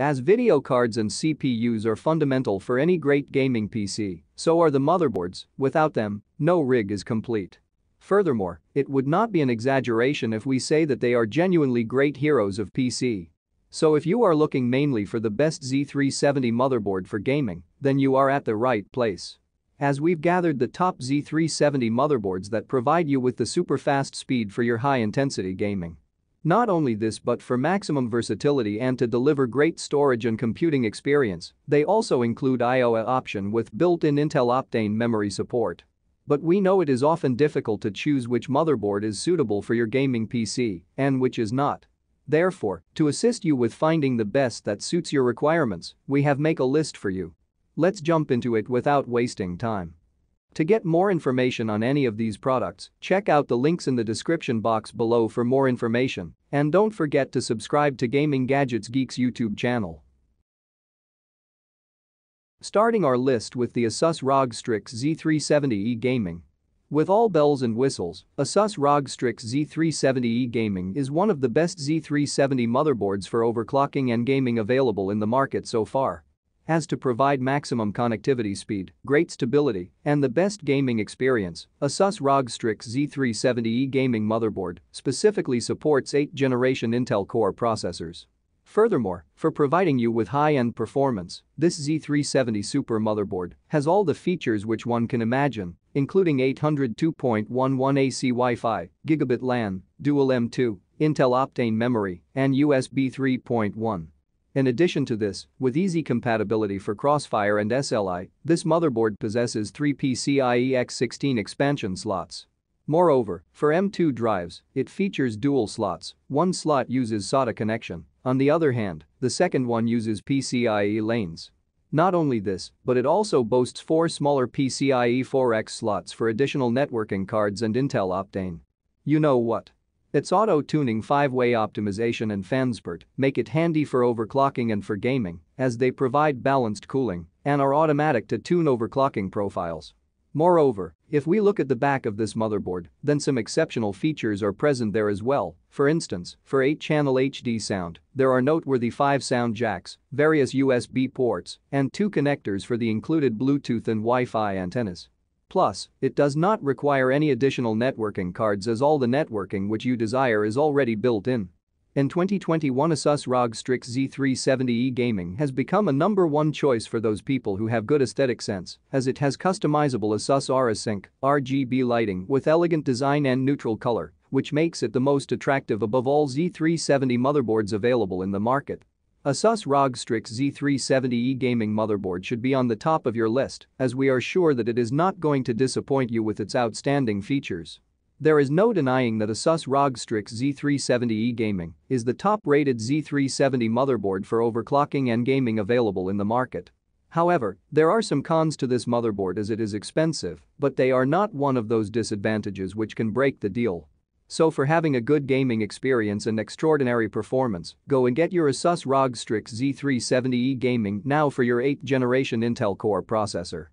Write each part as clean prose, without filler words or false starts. As video cards and CPUs are fundamental for any great gaming PC, so are the motherboards. Without them, no rig is complete. Furthermore, it would not be an exaggeration if we say that they are genuinely great heroes of PC. So if you are looking mainly for the best Z370 motherboard for gaming, then you are at the right place. As we've gathered the top Z370 motherboards that provide you with the super fast speed for your high-intensity gaming. Not only this, but for maximum versatility and to deliver great storage and computing experience, they also include I/O option with built-in Intel Optane memory support. But we know it is often difficult to choose which motherboard is suitable for your gaming PC and which is not. Therefore, to assist you with finding the best that suits your requirements, we have made a list for you. Let's jump into it without wasting time. To get more information on any of these products, check out the links in the description box below for more information, and don't forget to subscribe to Gaming Gadgets Geeks YouTube channel. Starting our list with the ASUS ROG Strix Z370E Gaming. With all bells and whistles, ASUS ROG Strix Z370E Gaming is one of the best Z370 motherboards for overclocking and gaming available in the market so far. As to provide maximum connectivity speed, great stability, and the best gaming experience, ASUS ROG Strix Z370E Gaming motherboard specifically supports 8th generation Intel Core processors. Furthermore, for providing you with high-end performance, this Z370 Super motherboard has all the features which one can imagine, including 802.11 AC Wi-Fi, Gigabit LAN, Dual M2, Intel Optane memory, and USB 3.1. In addition to this, with easy compatibility for Crossfire and SLI, this motherboard possesses 3 PCIe X16 expansion slots. Moreover, for M2 drives, it features dual slots. One slot uses SATA connection. On the other hand, the second one uses PCIe lanes. Not only this, but it also boasts 4 smaller PCIe 4X slots for additional networking cards and Intel Optane. You know what? Its auto-tuning 5-way optimization and fanspurt make it handy for overclocking and for gaming, as they provide balanced cooling and are automatic to tune overclocking profiles. Moreover, if we look at the back of this motherboard, then some exceptional features are present there as well. For instance, for 8-channel HD sound, there are noteworthy 5 sound jacks, various USB ports, and 2 connectors for the included Bluetooth and Wi-Fi antennas. Plus, it does not require any additional networking cards, as all the networking which you desire is already built in. In 2021, ASUS ROG Strix Z370E Gaming has become a #1 choice for those people who have good aesthetic sense, as it has customizable ASUS Aura Sync RGB lighting with elegant design and neutral color, which makes it the most attractive above all Z370 motherboards available in the market. ASUS ROG Strix Z370E Gaming motherboard should be on the top of your list, as we are sure that it is not going to disappoint you with its outstanding features. There is no denying that ASUS ROG Strix Z370E Gaming is the top-rated Z370 motherboard for overclocking and gaming available in the market. However, there are some cons to this motherboard, as it is expensive, but they are not one of those disadvantages which can break the deal. So for having a good gaming experience and extraordinary performance, go and get your ASUS ROG Strix Z370E Gaming now for your 8th generation Intel Core processor.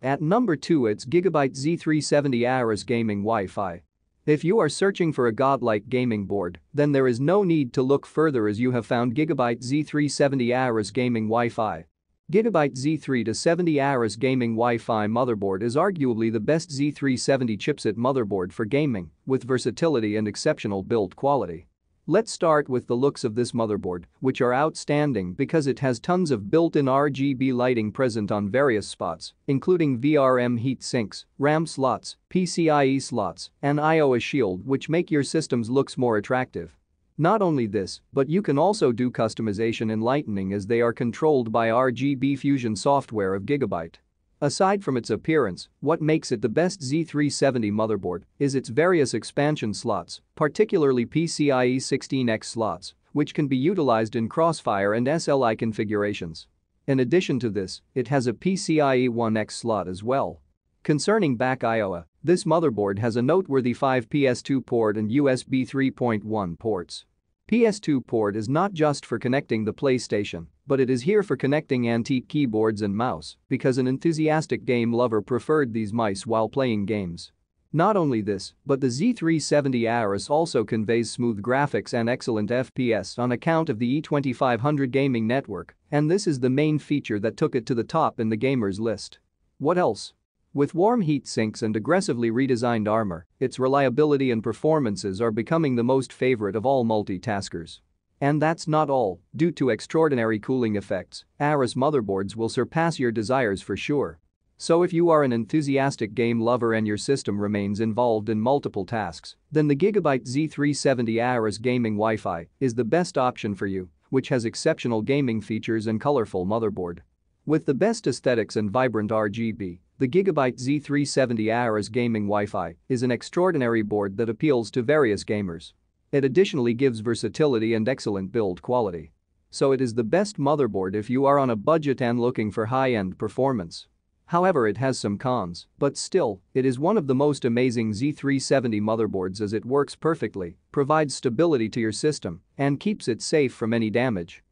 At #2, it's Gigabyte Z370 Aorus Gaming Wi-Fi. If you are searching for a godlike gaming board, then there is no need to look further, as you have found Gigabyte Z370 Aorus Gaming Wi-Fi. Gigabyte Z370 Aorus Gaming Wi-Fi motherboard is arguably the best Z370 chipset motherboard for gaming, with versatility and exceptional build quality. Let's start with the looks of this motherboard, which are outstanding because it has tons of built-in RGB lighting present on various spots, including VRM heat sinks, RAM slots, PCIe slots, and I/O shield, which make your systems looks more attractive. Not only this, but you can also do customization and lightening, as they are controlled by RGB Fusion software of Gigabyte. Aside from its appearance, what makes it the best Z370 motherboard is its various expansion slots, particularly PCIe 16X slots, which can be utilized in Crossfire and SLI configurations. In addition to this, it has a PCIe 1X slot as well. Concerning back I/O, this motherboard has a noteworthy 5 PS2 port and USB 3.1 ports. PS2 port is not just for connecting the PlayStation, but it is here for connecting antique keyboards and mouse, because an enthusiastic game lover preferred these mice while playing games. Not only this, but the Z370 Aorus also conveys smooth graphics and excellent FPS on account of the E2500 gaming network, and this is the main feature that took it to the top in the gamers list. What else? With warm heat sinks and aggressively redesigned armor, its reliability and performances are becoming the most favorite of all multitaskers. And that's not all. Due to extraordinary cooling effects, Aorus motherboards will surpass your desires for sure. So if you are an enthusiastic game lover and your system remains involved in multiple tasks, then the Gigabyte Z370 Aorus Gaming Wi-Fi is the best option for you, which has exceptional gaming features and colorful motherboard. With the best aesthetics and vibrant RGB, the Gigabyte Z370 Aorus Gaming Wi-Fi is an extraordinary board that appeals to various gamers. It additionally gives versatility and excellent build quality. So it is the best motherboard if you are on a budget and looking for high-end performance. However, it has some cons, but still, it is one of the most amazing Z370 motherboards as it works perfectly, provides stability to your system, and keeps it safe from any damage.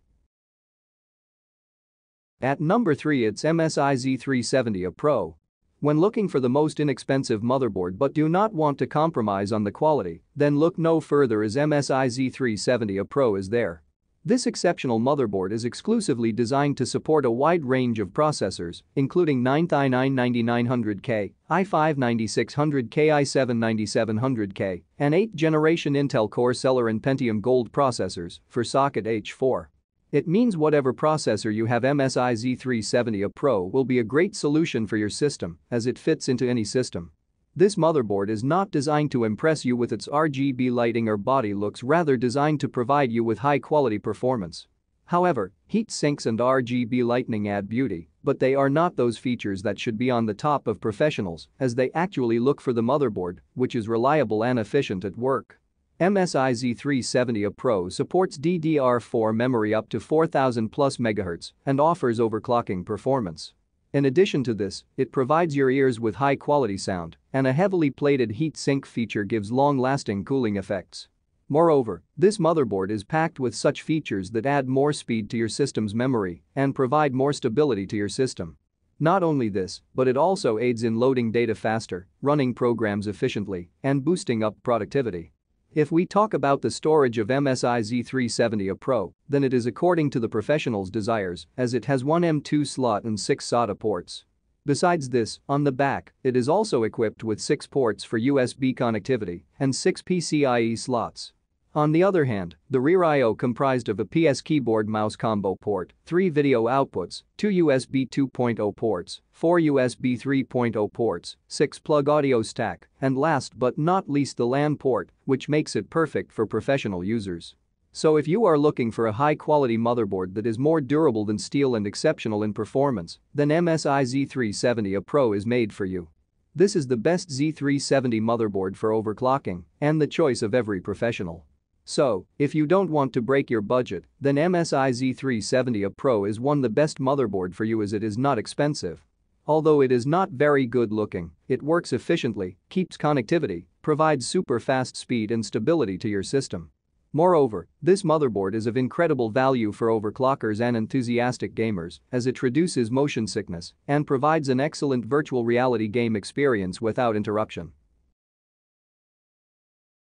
At number 3, it's MSI Z370 A Pro. When looking for the most inexpensive motherboard but do not want to compromise on the quality, then look no further as MSI Z370 A Pro is there. This exceptional motherboard is exclusively designed to support a wide range of processors, including 9th i9-9900K, i5-9600K, i7-9700K, and 8th generation Intel Core Celeron and Pentium Gold processors for socket H4. It means whatever processor you have, MSI Z370 A Pro will be a great solution for your system as it fits into any system. This motherboard is not designed to impress you with its RGB lighting or body looks, rather designed to provide you with high-quality performance. However, heat sinks and RGB lighting add beauty, but they are not those features that should be on the top of professionals as they actually look for the motherboard which is reliable and efficient at work. MSI Z370 A Pro supports DDR4 memory up to 4000 plus MHz and offers overclocking performance. In addition to this, it provides your ears with high-quality sound, and a heavily plated heatsink feature gives long-lasting cooling effects. Moreover, this motherboard is packed with such features that add more speed to your system's memory and provide more stability to your system. Not only this, but it also aids in loading data faster, running programs efficiently, and boosting up productivity. If we talk about the storage of MSI Z370 A Pro, then it is according to the professional's desires as it has one M2 slot and 6 SATA ports. Besides this, on the back, it is also equipped with 6 ports for USB connectivity and 6 PCIe slots. On the other hand, the rear I/O comprised of a PS keyboard mouse combo port, 3 video outputs, 2 USB 2.0 ports, 4 USB 3.0 ports, 6 plug audio stack, and last but not least the LAN port, which makes it perfect for professional users. So if you are looking for a high-quality motherboard that is more durable than steel and exceptional in performance, then MSI Z370 A Pro is made for you. This is the best Z370 motherboard for overclocking and the choice of every professional. So, if you don't want to break your budget, then MSI Z370 A Pro is the best motherboard for you as it is not expensive. Although it is not very good looking, it works efficiently, keeps connectivity, provides super fast speed and stability to your system. Moreover, this motherboard is of incredible value for overclockers and enthusiastic gamers as it reduces motion sickness and provides an excellent virtual reality game experience without interruption.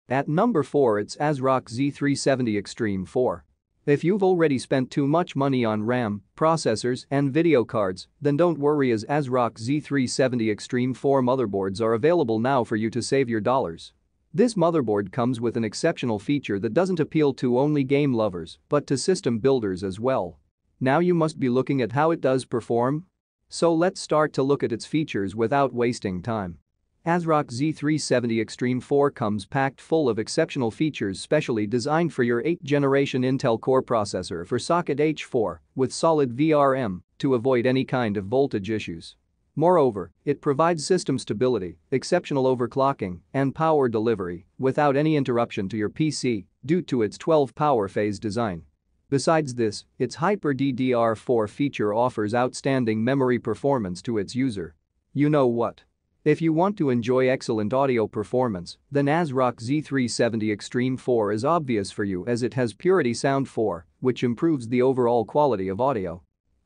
At number 4, it's ASRock Z370 Extreme 4. If you've already spent too much money on RAM, processors, and video cards, then don't worry as ASRock Z370 Extreme 4 motherboards are available now for you to save your dollars. This motherboard comes with an exceptional feature that doesn't appeal to only game lovers but to system builders as well. Now you must be looking at how it does perform. So let's start to look at its features without wasting time. ASRock Z370 Extreme 4 comes packed full of exceptional features specially designed for your 8th generation Intel Core processor for socket H4 with solid VRM to avoid any kind of voltage issues. Moreover, it provides system stability, exceptional overclocking, and power delivery without any interruption to your PC due to its 12 power phase design. Besides this, its Hyper DDR4 feature offers outstanding memory performance to its user. You know what? If you want to enjoy excellent audio performance, then ASRock Z370 Extreme 4 is obvious for you as it has Purity Sound 4, which improves the overall quality of audio.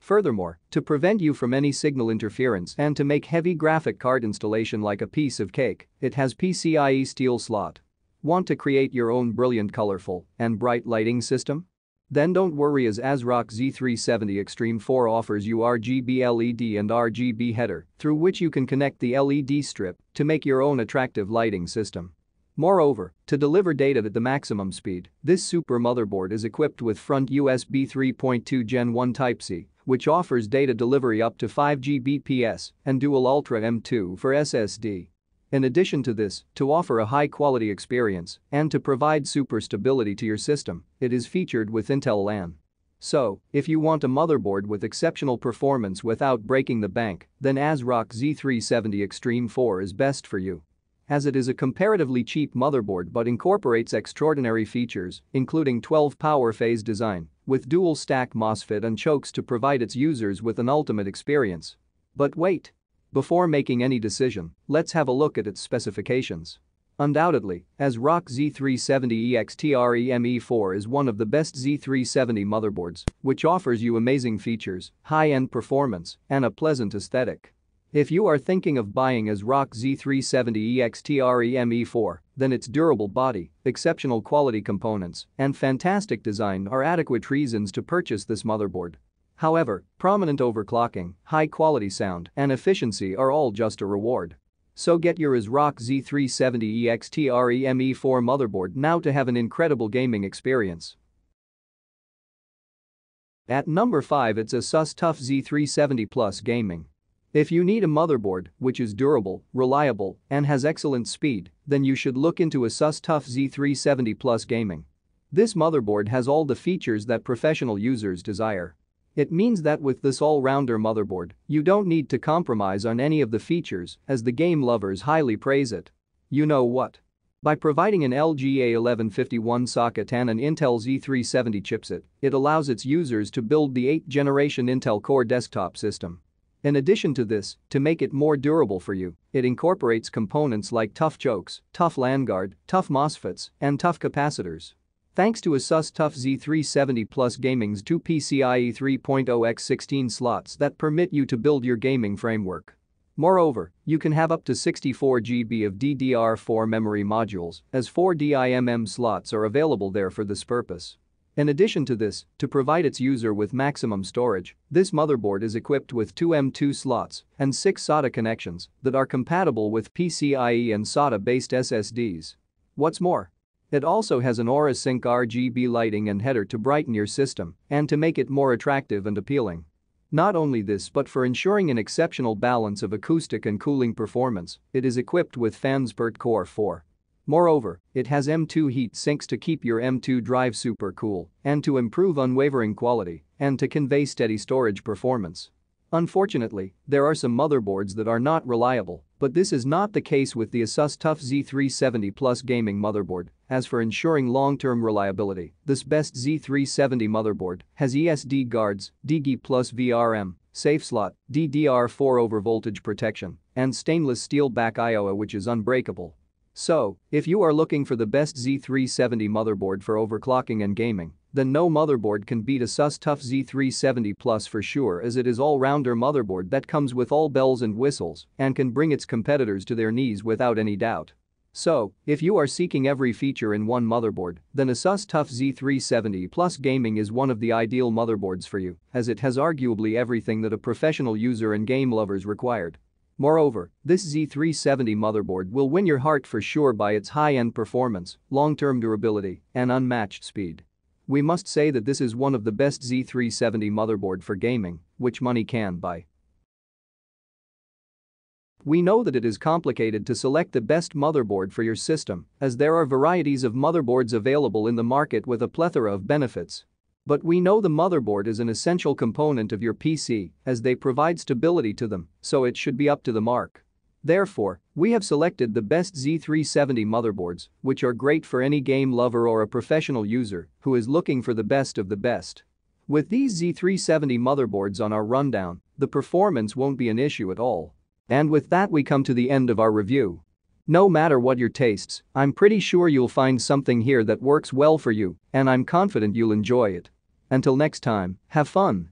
Furthermore, to prevent you from any signal interference and to make heavy graphic card installation like a piece of cake, it has PCIe steel slot. Want to create your own brilliant, colorful, and bright lighting system? Then don't worry, as ASRock Z370 Extreme 4 offers you RGB LED and RGB header, through which you can connect the LED strip to make your own attractive lighting system. Moreover, to deliver data at the maximum speed, this super motherboard is equipped with front USB 3.2 Gen 1 Type-C, which offers data delivery up to 5 Gbps and dual Ultra M2 for SSD. In addition to this, to offer a high-quality experience and to provide super stability to your system, it is featured with Intel LAN. So, if you want a motherboard with exceptional performance without breaking the bank, then ASRock Z370 Extreme 4 is best for you, as it is a comparatively cheap motherboard but incorporates extraordinary features, including 12 power phase design with dual stack MOSFET and chokes to provide its users with an ultimate experience. But wait! Before making any decision, let's have a look at its specifications. Undoubtedly, ASRock Z370E Xtreme4 is one of the best Z370 motherboards, which offers you amazing features, high-end performance, and a pleasant aesthetic. If you are thinking of buying ASRock Z370E Xtreme4, then its durable body, exceptional quality components, and fantastic design are adequate reasons to purchase this motherboard. However, prominent overclocking, high-quality sound, and efficiency are all just a reward. So get your ASRock Z370E Xtreme4 motherboard now to have an incredible gaming experience. At number 5, it's ASUS TUF Z370 Plus Gaming. If you need a motherboard which is durable, reliable, and has excellent speed, then you should look into ASUS TUF Z370 Plus Gaming. This motherboard has all the features that professional users desire. It means that with this all-rounder motherboard, you don't need to compromise on any of the features, as the game lovers highly praise it. You know what? By providing an LGA 1151 socket and an Intel Z370 chipset, it allows its users to build the 8th generation Intel Core desktop system. In addition to this, to make it more durable for you, it incorporates components like TUF chokes, TUF LAN guard, TUF MOSFETs, and TUF capacitors. Thanks to ASUS TUF Z370 Plus Gaming's 2 PCIe 3.0x16 slots that permit you to build your gaming framework. Moreover, you can have up to 64 GB of DDR4 memory modules, as 4 DIMM slots are available there for this purpose. In addition to this, to provide its user with maximum storage, this motherboard is equipped with 2 M2 slots and 6 SATA connections that are compatible with PCIe and SATA-based SSDs. What's more, it also has an Aura Sync RGB lighting and header to brighten your system and to make it more attractive and appealing. Not only this, but for ensuring an exceptional balance of acoustic and cooling performance, it is equipped with fans per core 4. Moreover, it has M2 heat sinks to keep your M2 drive super cool and to improve unwavering quality and to convey steady storage performance. Unfortunately, there are some motherboards that are not reliable, but this is not the case with the ASUS TUF Z370 Plus Gaming motherboard, as for ensuring long-term reliability, this best Z370 motherboard has ESD guards, DGI plus VRM, safe slot, DDR4 overvoltage protection, and stainless steel back IOA, which is unbreakable. So, if you are looking for the best Z370 motherboard for overclocking and gaming, then no motherboard can beat ASUS TUF Z370 Plus for sure, as it is all-rounder motherboard that comes with all bells and whistles and can bring its competitors to their knees without any doubt. So, if you are seeking every feature in one motherboard, then ASUS TUF Z370 Plus Gaming is one of the ideal motherboards for you, as it has arguably everything that a professional user and game lovers required. Moreover, this Z370 motherboard will win your heart for sure by its high-end performance, long-term durability, and unmatched speed. We must say that this is one of the best Z370 motherboard for gaming, which money can buy. We know that it is complicated to select the best motherboard for your system, as there are varieties of motherboards available in the market with a plethora of benefits. But we know the motherboard is an essential component of your PC, as they provide stability to them, so it should be up to the mark. Therefore, we have selected the best Z370 motherboards, which are great for any game lover or a professional user who is looking for the best of the best. With these Z370 motherboards on our rundown, the performance won't be an issue at all. And with that, we come to the end of our review. No matter what your tastes, I'm pretty sure you'll find something here that works well for you, and I'm confident you'll enjoy it. Until next time, have fun.